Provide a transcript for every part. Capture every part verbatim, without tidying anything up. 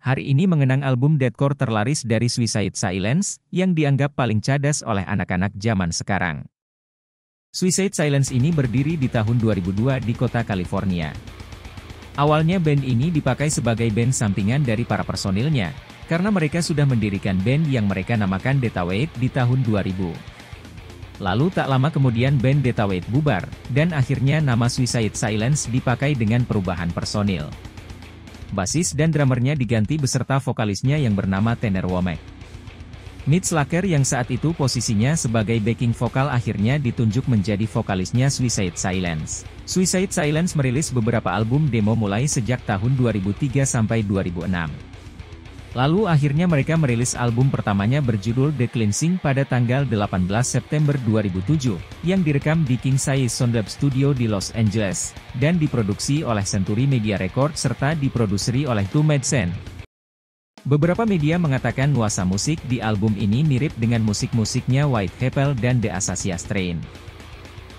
Hari ini mengenang album deathcore terlaris dari Suicide Silence, yang dianggap paling cadas oleh anak-anak zaman sekarang. Suicide Silence ini berdiri di tahun dua ribu dua di kota California. Awalnya band ini dipakai sebagai band sampingan dari para personilnya, karena mereka sudah mendirikan band yang mereka namakan Deathweight di tahun dua ribu. Lalu tak lama kemudian band Deathweight bubar, dan akhirnya nama Suicide Silence dipakai dengan perubahan personil. Basis dan drummernya diganti beserta vokalisnya yang bernama Tenor Womek. Mitch Lucker yang saat itu posisinya sebagai backing vokal akhirnya ditunjuk menjadi vokalisnya Suicide Silence. Suicide Silence merilis beberapa album demo mulai sejak tahun dua ribu tiga sampai dua ribu enam. Lalu akhirnya mereka merilis album pertamanya berjudul The Cleansing pada tanggal delapan belas September dua ribu tujuh, yang direkam di King Size Soundlabs Studio di Los Angeles, dan diproduksi oleh Century Media Records serta diproduseri oleh Two Madsen. Beberapa media mengatakan nuansa musik di album ini mirip dengan musik-musiknya White Capel dan The Acacia Strain.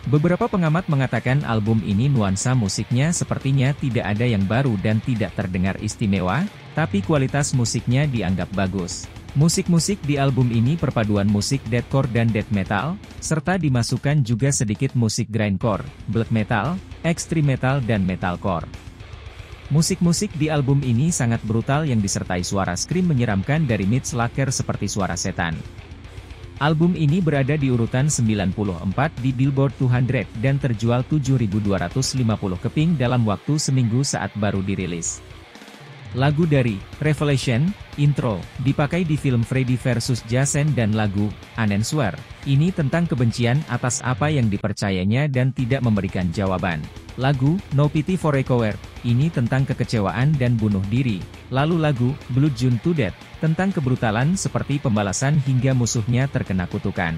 Beberapa pengamat mengatakan album ini nuansa musiknya sepertinya tidak ada yang baru dan tidak terdengar istimewa, tapi kualitas musiknya dianggap bagus. Musik-musik di album ini perpaduan musik deathcore dan death metal, serta dimasukkan juga sedikit musik grindcore, black metal, extreme metal dan metalcore. Musik-musik di album ini sangat brutal yang disertai suara scream menyeramkan dari Mitch Lucker seperti suara setan. Album ini berada di urutan sembilan puluh empat di Billboard two hundred dan terjual tujuh ribu dua ratus lima puluh keping dalam waktu seminggu saat baru dirilis. Lagu dari Revelation, Intro, dipakai di film Freddy versus Jason dan lagu Unanswered, ini tentang kebencian atas apa yang dipercayanya dan tidak memberikan jawaban. Lagu No Pity for a Coward, ini tentang kekecewaan dan bunuh diri. Lalu lagu Blood June to Death, tentang kebrutalan seperti pembalasan hingga musuhnya terkena kutukan.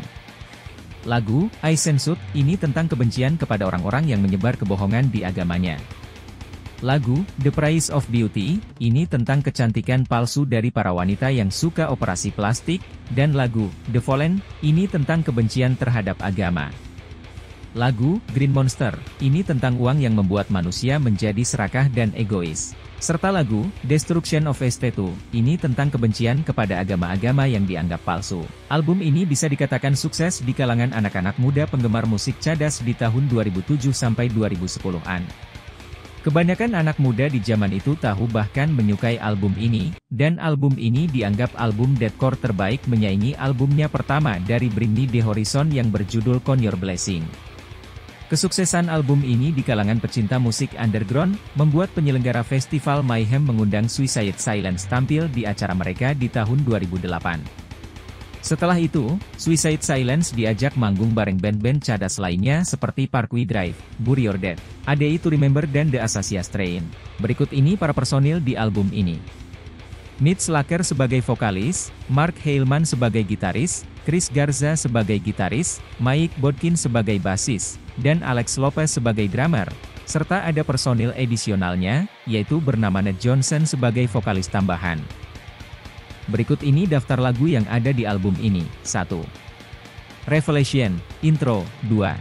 Lagu I Censored, ini tentang kebencian kepada orang-orang yang menyebar kebohongan di agamanya. Lagu The Price of Beauty, ini tentang kecantikan palsu dari para wanita yang suka operasi plastik, dan lagu The Fallen, ini tentang kebencian terhadap agama. Lagu Green Monster, ini tentang uang yang membuat manusia menjadi serakah dan egois. Serta lagu Destruction of a Statue, ini tentang kebencian kepada agama-agama yang dianggap palsu. Album ini bisa dikatakan sukses di kalangan anak-anak muda penggemar musik cadas di tahun dua ribu tujuh sampai dua ribu sepuluhan. Kebanyakan anak muda di zaman itu tahu bahkan menyukai album ini, dan album ini dianggap album deathcore terbaik menyaingi albumnya pertama dari Britney The Horizon yang berjudul Con Your Blessing. Kesuksesan album ini di kalangan pecinta musik underground, membuat penyelenggara festival Mayhem mengundang Suicide Silence tampil di acara mereka di tahun dua ribu delapan. Setelah itu, Suicide Silence diajak manggung bareng band-band cadas lainnya seperti Parkway Drive, Buried Dead, A Day to Remember dan The Acacia Strain. Berikut ini para personil di album ini. Mitch Lucker sebagai vokalis, Mark Heilman sebagai gitaris, Chris Garza sebagai gitaris, Mike Bodkin sebagai bassis, dan Alex Lopez sebagai drummer. Serta ada personil edisionalnya, yaitu bernama Nate Johnson sebagai vokalis tambahan. Berikut ini daftar lagu yang ada di album ini. satu. Revelation, Intro, dua.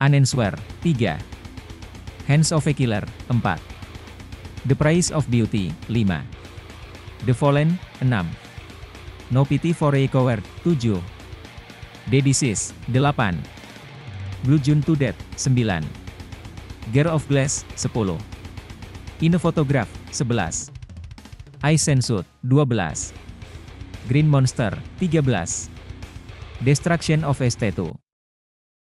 Unanswered, tiga. Hands of a Killer, empat. The Price of Beauty, lima. The Fallen, enam. No Pity for a Coward, tujuh. The Disease, delapan. Blue June to Death, sembilan. Girl of Glass, sepuluh. In a Photograph, sebelas. I Censored, dua belas. Green Monster, tiga belas. Destruction of a Statue,